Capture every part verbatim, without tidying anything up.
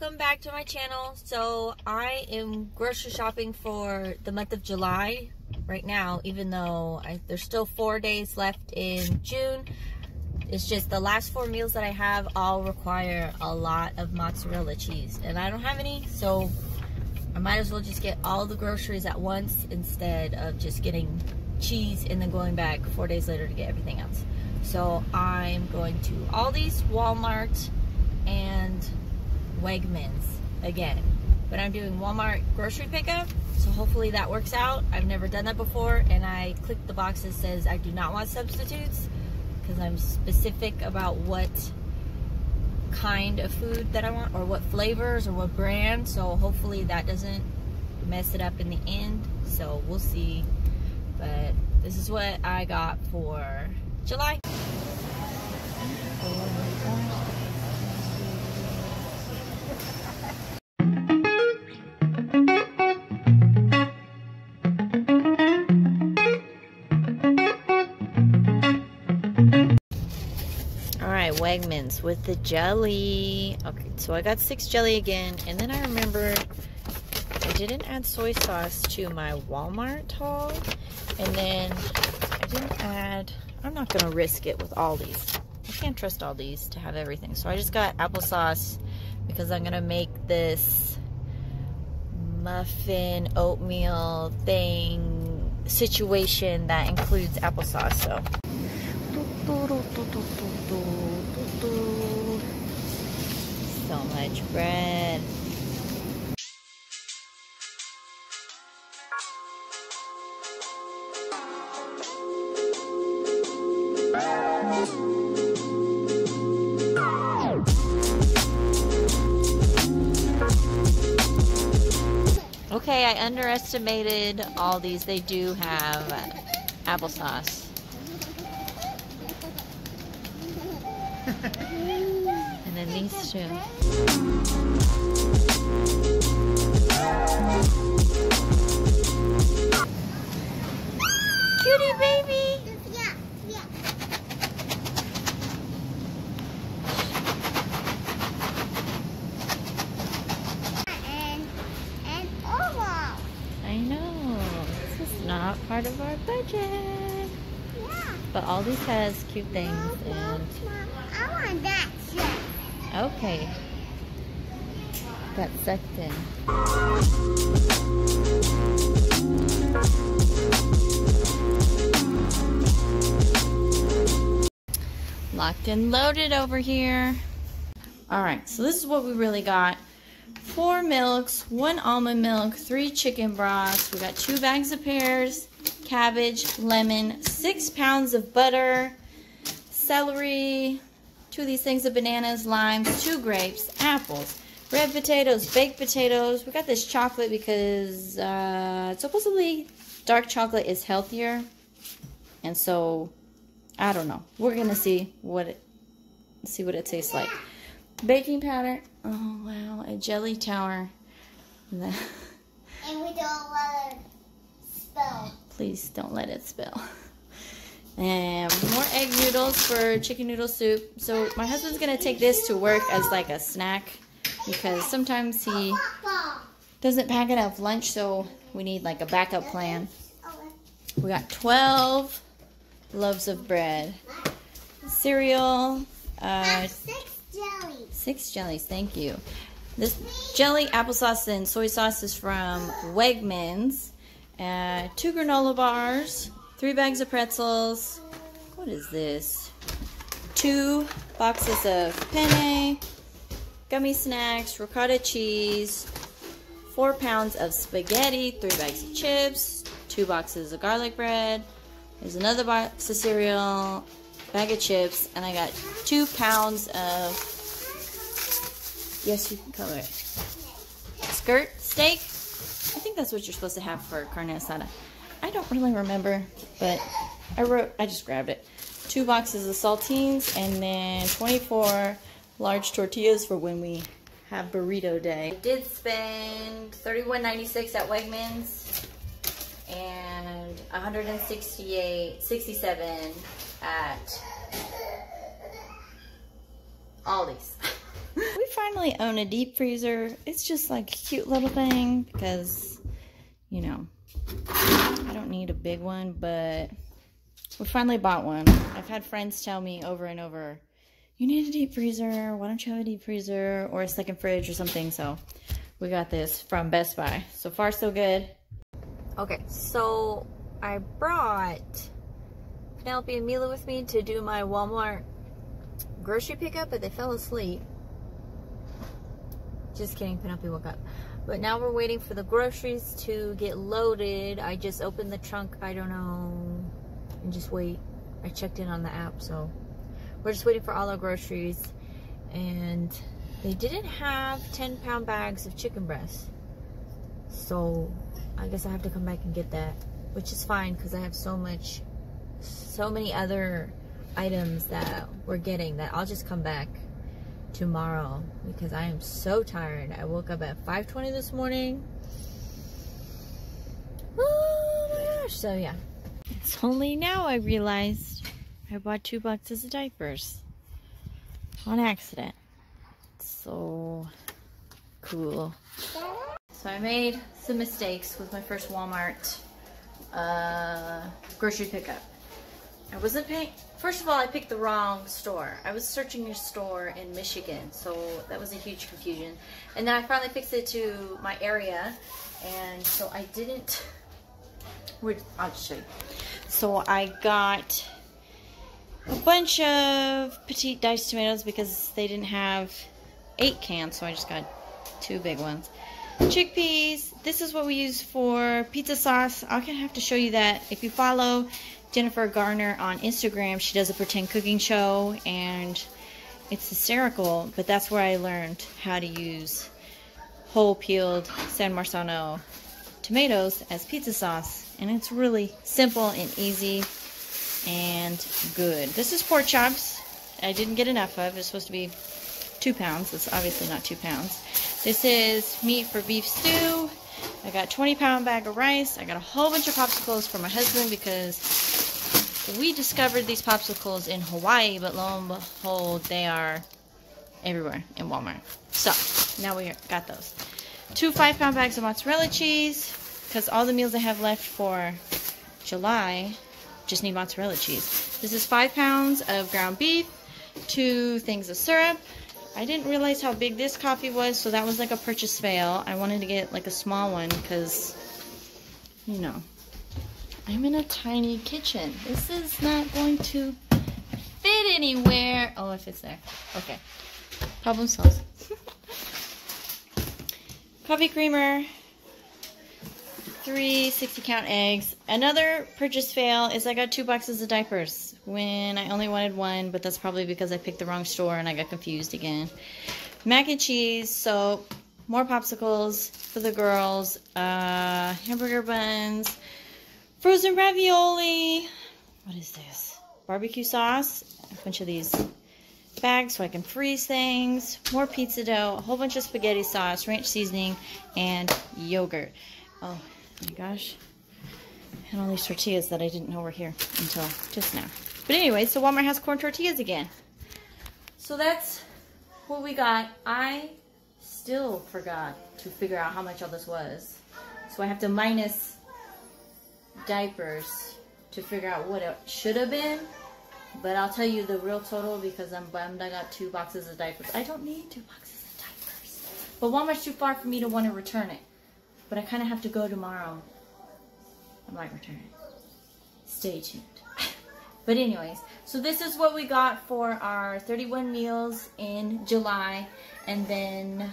Welcome back to my channel. So I am grocery shopping for the month of July right now, even though I, there's still four days left in June. It's just the last four meals that I have all require a lot of mozzarella cheese, and I don't have any, so I might as well just get all the groceries at once instead of just getting cheese and then going back four days later to get everything else. So I'm going to Aldi's, Walmart, and Wegmans again, but I'm doing Walmart grocery pickup, so hopefully that works out. I've never done that before, and I clicked the box that says I do not want substitutes because I'm specific about what kind of food that I want, or what flavors, or what brand, so hopefully that doesn't mess it up in the end. So we'll see, but this is what I got for July. Wegmans with the jelly. Okay, so I got six jelly again, and then I remembered I didn't add soy sauce to my Walmart haul, and then I didn't add, I'm not gonna risk it with Aldi's. I can't trust Aldi's to have everything, so I just got applesauce because I'm gonna make this muffin oatmeal thing situation that includes applesauce, so. So much bread. Okay, I underestimated all these. They do have applesauce. And then these two. Cutie baby! Yeah, yeah. And, and oil. I know. This is not part of our budget. But Aldi's has cute things. Mom, and Mom, I want that shit. Okay. Got sucked in. Locked and loaded over here. Alright, so this is what we really got. Four milks, one almond milk, three chicken broths. We got two bags of pears, cabbage, lemon, six pounds of butter, celery, two of these things of bananas, limes, two grapes, apples, red potatoes, baked potatoes. We got this chocolate because uh, supposedly dark chocolate is healthier. And so, I don't know. We're going to see what it, see what it tastes like. Baking powder. Oh, wow. A jelly tower. And, the and we don't let it spill. Please don't let it spill. And more egg noodles for chicken noodle soup. So my husband's going to take this to work as like a snack because sometimes he doesn't pack enough lunch, so we need like a backup plan. We got twelve loaves of bread. Cereal. Uh, six jellies. Six jellies, thank you. This jelly, applesauce, and soy sauce is from Wegmans. Uh, two granola bars, three bags of pretzels, what is this, two boxes of penne, gummy snacks, ricotta cheese, four pounds of spaghetti, three bags of chips, two boxes of garlic bread, there's another box of cereal, bag of chips, and I got two pounds of, yes you can color it, skirt steak. I think that's what you're supposed to have for carne asada. I don't really remember, but I wrote, I just grabbed it. Two boxes of saltines, and then twenty-four large tortillas for when we have burrito day. I did spend thirty-one ninety-six at Wegmans, and one hundred sixty-eight sixty-seven at Aldi's. We finally own a deep freezer. It's just like a cute little thing because, you know, I don't need a big one, but we finally bought one. I've had friends tell me over and over, you need a deep freezer, why don't you have a deep freezer or a second fridge or something? So we got this from Best Buy. So far, so good. Okay, so I brought Penelope and Mila with me to do my Walmart grocery pickup, but they fell asleep. Just kidding, Penelope woke up. But now we're waiting for the groceries to get loaded. I just opened the trunk, I don't know, and just wait. I checked in on the app, so we're just waiting for all our groceries. And they didn't have ten pound bags of chicken breast. So I guess I have to come back and get that, which is fine because I have so much, so many other items that we're getting that I'll just come back tomorrow because I am so tired. I woke up at five twenty this morning. Oh my gosh, so yeah. It's only now I realized I bought two boxes of diapers on accident. So cool. So I made some mistakes with my first Walmart uh, grocery pickup. I wasn't paying, first of all, I picked the wrong store. I was searching a store in Michigan, so that was a huge confusion. And then I finally fixed it to my area, and so I didn't, I'll just show you. So I got a bunch of petite diced tomatoes because they didn't have eight cans, so I just got two big ones. Chickpeas, this is what we use for pizza sauce. I'll gonna have to show you that. If you follow Jennifer Garner on Instagram, she does a pretend cooking show and it's hysterical, but that's where I learned how to use whole peeled San Marzano tomatoes as pizza sauce, and it's really simple and easy and good. This is pork chops. I didn't get enough of. It's supposed to be two pounds. It's obviously not two pounds. This is meat for beef stew. I got a twenty pound bag of rice. I got a whole bunch of popsicles for my husband because we discovered these popsicles in Hawaii, but lo and behold, they are everywhere in Walmart. So now we got those. Two five pound bags of mozzarella cheese because all the meals I have left for July just need mozzarella cheese. This is five pounds of ground beef, two things of syrup. I didn't realize how big this coffee was, so that was like a purchase fail. I wanted to get like a small one because, you know, I'm in a tiny kitchen. This is not going to fit anywhere. Oh, it fits there. Okay. Problem solved. Coffee creamer. Three sixty count eggs. Another purchase fail is I got two boxes of diapers when I only wanted one, but that's probably because I picked the wrong store and I got confused again. Mac and cheese, soap, more popsicles for the girls, uh, hamburger buns, frozen ravioli. What is this? Barbecue sauce. A bunch of these bags so I can freeze things. More pizza dough, a whole bunch of spaghetti sauce, ranch seasoning, and yogurt. Oh my gosh, and all these tortillas that I didn't know were here until just now. But anyway, so Walmart has corn tortillas again. So that's what we got. I still forgot to figure out how much all this was. So I have to minus diapers to figure out what it should have been. But I'll tell you the real total because I'm bummed I got two boxes of diapers. I don't need two boxes of diapers. But Walmart's too far for me to want to return it. But I kind of have to go tomorrow. I might return it. Stay tuned. But anyways, so this is what we got for our thirty-one meals in July. And then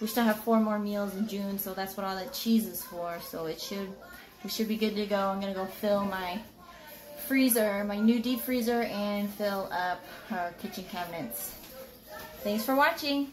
we still have four more meals in June. So that's what all that cheese is for. So it should, we should be good to go. I'm going to go fill my freezer, my new deep freezer, and fill up our kitchen cabinets. Thanks for watching.